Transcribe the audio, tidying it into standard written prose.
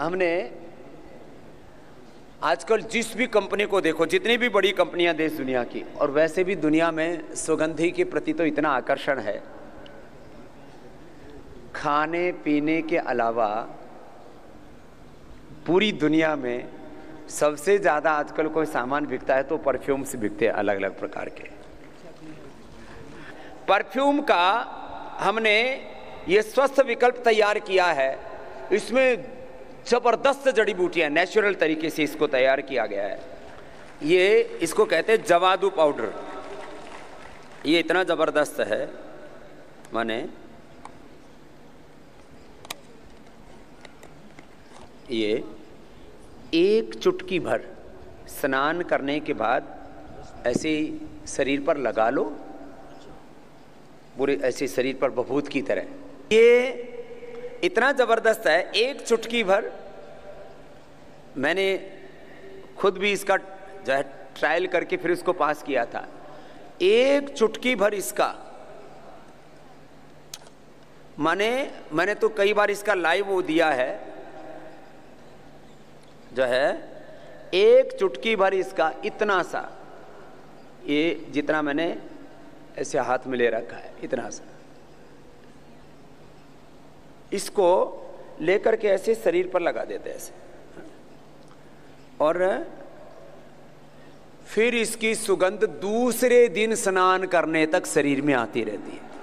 हमने आजकल जिस भी कंपनी को देखो, जितनी भी बड़ी कंपनियां देश दुनिया की, और वैसे भी दुनिया में सुगंधी के प्रति तो इतना आकर्षण है, खाने पीने के अलावा पूरी दुनिया में सबसे ज़्यादा आजकल कोई सामान बिकता है तो परफ्यूम्स बिकते हैं, अलग अलग प्रकार के। परफ्यूम का हमने ये स्वस्थ विकल्प तैयार किया है, इसमें जबरदस्त जड़ी बूटियाँ नेचुरल तरीके से इसको तैयार किया गया है। ये इसको कहते हैं जवादू पाउडर। ये इतना ज़बरदस्त है, माने ये एक चुटकी भर स्नान करने के बाद ऐसे शरीर पर लगा लो, पूरे ऐसे शरीर पर बभूत की तरह। ये इतना ज़बरदस्त है, एक चुटकी भर। मैंने खुद भी इसका जो है ट्रायल करके फिर उसको पास किया था। एक चुटकी भर इसका, मैंने तो कई बार इसका लाइव वो दिया है जो है, एक चुटकी भर इसका इतना सा, ये जितना मैंने ऐसे हाथ में ले रखा है इतना सा, इसको लेकर के ऐसे शरीर पर लगा देते हैं ऐसे, और फिर इसकी सुगंध दूसरे दिन स्नान करने तक शरीर में आती रहती है।